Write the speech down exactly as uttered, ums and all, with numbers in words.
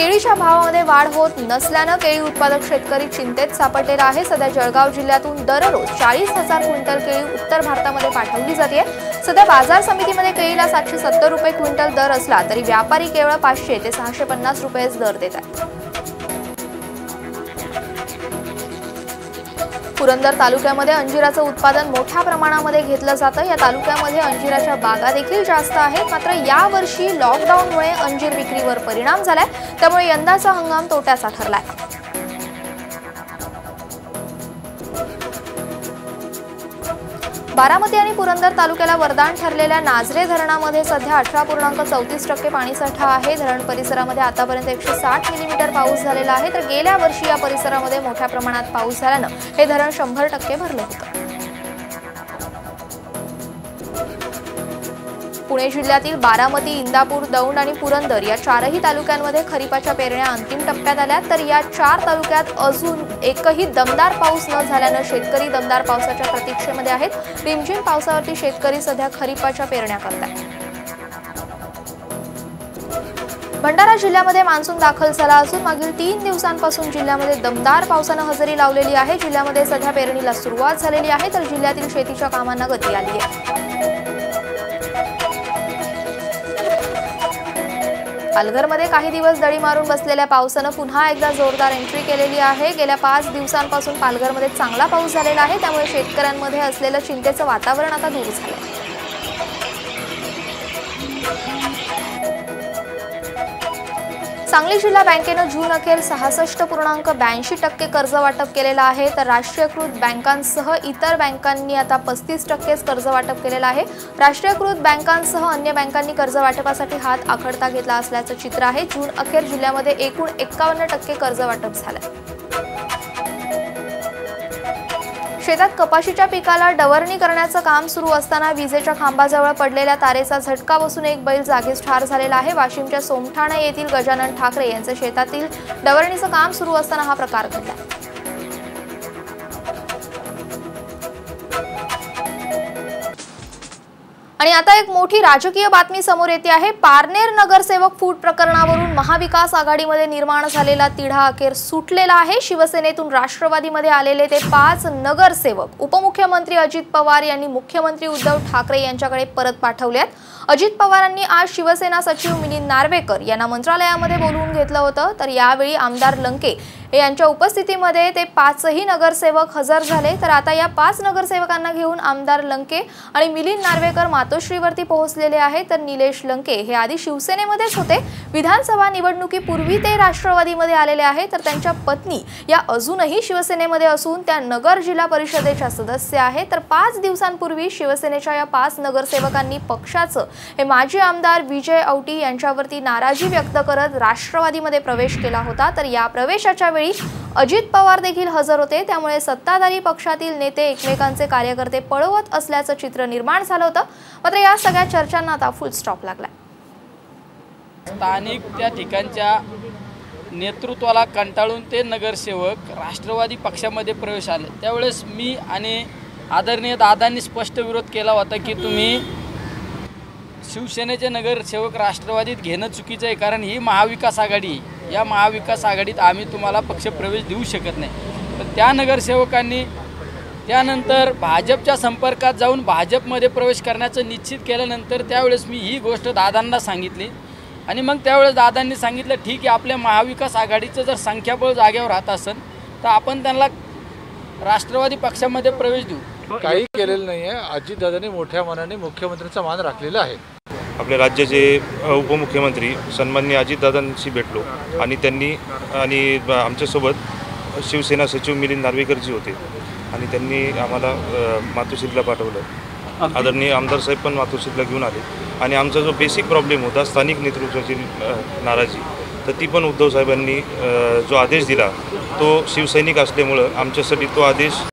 केळीच्या भावामध्ये वाढ होत नसल्याने केळी उत्पादक शेतकरी चिंतेत सापडलेला आहे। सध्या जळगाव जिल्ह्यातून दररोज चाळीस हजार क्विंटल केळी उत्तर भारतामध्ये पाठवली जाते। सध्या बाजार समितीमध्ये केळीला सातशे सत्तर रुपये क्विंटल दर असला तरी व्यापारी केवळ पाचशे ते सहाशे पन्नास रुपयेच दर देतात। पुरंदर तालुक्यामध्ये अंजिराचं उत्पादन मोठ्या प्रमाणामध्ये घेतलं जातं। या तालुक्यामध्ये अंजिराच्या बागा देखील जास्त आहेत, मात्र या वर्षी लॉकडाऊनमुळे अंजीर विक्रीवर परिणाम झालाय, त्यामुळे यंदाचा हंगाम तोट्याचा ठरलाय। बारामती आणि पुरंदर तालुक्याला वरदान ठरलेल्या नाझरे धरणामध्ये सध्या अठरा पूर्णांक चौतीस टक्के पाणीसाठा आहे। धरण परिसरामध्ये आतापर्यंत एकशे साठ मिलीमीटर पाऊस झालेला आहे, तर गेल्या वर्षी या परिसरामध्ये मोठ्या प्रमाणात पाऊस झाल्यानं हे धरण शंभर टक्के भरलं होतं। पुणे जिल्ह्यातील बारामती, इंदापूर, दौंड आणि पुरंदर या चारही तालुक्यांमध्ये खरीपाच्या पेरण्या अंतिम टप्प्यात आल्या, तर या चार तालुक्यात अजून एकही दमदार पाऊस न झाल्यानं शेतकरी दमदार पावसाच्या प्रतीक्षेमध्ये आहेत। रिमझिम पावसावरती शेतकरी सध्या खरीपाच्या पेरण्या करतात। भंडारा जिल्ह्यामध्ये मान्सून दाखल झाला असून मागील तीन दिवसांपासून जिल्ह्यामध्ये दमदार पावसाने हजेरी लावलेली आहे। जिल्ह्यामध्ये सध्या पेरणीला सुरुवात झालेली आहे, तर जिल्ह्यातील शेतीच्या कामांना गती आली आहे। पालघरमध्ये काही दिवस दडी मारून बसलेल्या पावसाने पुन्हा एकदा जोरदार एंट्री केलेली आहे। गेल्या पाच दिवसांपासून पालघरमध्ये चांगला पाऊस झालेला आहे, त्यामुळे शेतकऱ्यांमध्ये असलेलं चिंतेचं वातावरण आता दूर झालं आहे। सांगली जिल्हा बँकेनं जून अखेर सहासष्ट पूर्णांक ब्याऐंशी टक्के कर्ज वाटप केलेलं आहे, तर राष्ट्रीयकृत बँकांसह इतर बँकांनी आता पस्तीस टक्केच कर्ज वाटप केलेलं आहे। राष्ट्रीयकृत बँकांसह अन्य बँकांनी कर्ज वाटपासाठी हात आखडता घेतला असल्याचं चित्र आहे। जून अखेर जिल्ह्यामध्ये एकूण एक्कावन्न टक्के कर्ज वाटप झालं। शेतात कपाशीच्या पिकाला डवरणी करण्याचं काम सुरू असताना विजेच्या खांबाजवळ पडलेल्या तारेचा झटका बसून एक बैल जागीच ठार झालेला आहे। वाशिमच्या सोमठाणा येथील गजानन ठाकरे यांच्या शेतातील डवरणीचं काम सुरू असताना हा प्रकार घडला। आणि आता एक मोठी राजकीय बातमी समोर येते आहे। पारनेर नगरसेवक फूट प्रकरणावरून महाविकास आघाडीमध्ये निर्माण झालेला तिढा अखेर सुटलेला आहे। शिवसेनेतून राष्ट्रवादीमध्ये आलेले ते पाच नगरसेवक उपमुख्यमंत्री अजित पवार यांनी मुख्यमंत्री उद्धव ठाकरे यांच्याकडे परत पाठवलेत। अजित पवारांनी आज शिवसेना सचिव मिलिंद नार्वेकर यांना मंत्रालयामध्ये बोलवून घेतलं होतं, तर यावेळी आमदार लंके यांच्या उपस्थितीमध्ये ते पाचही नगरसेवक हजर झाले। तर आता या पाच नगरसेवकांना घेऊन आमदार लंके आणि मिलिंद नार्वेकर मातोश्रीवरती पोहोचलेले आहेत। तर निलेश लंके हे आधी शिवसेनेमध्येच होते, विधानसभा निवडणुकीपूर्वी ते राष्ट्रवादीमध्ये आलेले आहेत, तर त्यांच्या पत्नी या अजूनही शिवसेनेमध्ये असून त्या नगर जिल्हा परिषदेच्या सदस्य आहेत। तर पाच दिवसांपूर्वी शिवसेनेच्या या पाच नगरसेवकांनी पक्षाचं हे माजी आमदार विजय औटी यांच्यावरती नाराजी व्यक्त करत राष्ट्रवादीमध्ये प्रवेश केला होता, तर या प्रवेशाच्या अजित पवार देखील हजर होते, त्यामुळे सत्ताधारी पक्षातील नेते एकमेकांचे कार्यकर्ते पळवत असल्याचं चित्र निर्माण झालं होतं। मात्र या सगळ्या चर्चांना आता फुल स्टॉप लागला। स्थानिक त्या ठिकाणच्या नेतृत्वाला कंटाळून ते नगरसेवक राष्ट्रवादी पक्षामध्ये प्रवेश आले, त्यावेळेस मी आणि आदरणीय दादांनी स्पष्ट विरोध केला होता की तुम्ही शिवसेनेचे नगरसेवक राष्ट्रवादीत घेणं चुकीचं आहे, कारण ही महाविकास आघाडी, या महाविकास आघाडीत आम्ही तुम्हाला पक्षप्रवेश देऊ शकत नाही। तर त्या नगरसेवकांनी त्यानंतर भाजपच्या संपर्कात जाऊन भाजपमध्ये प्रवेश करण्याचं निश्चित केल्यानंतर त्यावेळेस मी ही गोष्ट दादांना सांगितली आणि मग त्यावेळेस दादांनी सांगितलं ठीक आहे, आपल्या महाविकास आघाडीचं जर संख्याबळ जागेवर राहत असेल तर आपण त्यांना राष्ट्रवादी पक्षामध्ये प्रवेश देऊ। काही केलेलं नाही आहे, अजितदादांनी मोठ्या मनाने मुख्यमंत्र्यांचा मान राखलेला आहे। आपले राज्याचे उपमुख्यमंत्री सन्माननीय अजितदादांशी भेटलो आणि त्यांनी आणि आमच्यासोबत शिवसेना सचिव मिलिंद नार्वेकरजी होते आणि त्यांनी आम्हाला मातोश्रीला पाठवलं। आदरणीय आमदार साहेब पण मातोश्रीला घेऊन आले आणि आमचा जो बेसिक प्रॉब्लेम होता स्थानिक नेतृत्वाची नाराजी, तर ती पण उद्धव साहेबांनी जो आदेश दिला तो शिवसैनिक असल्यामुळं आमच्यासाठी तो आदेश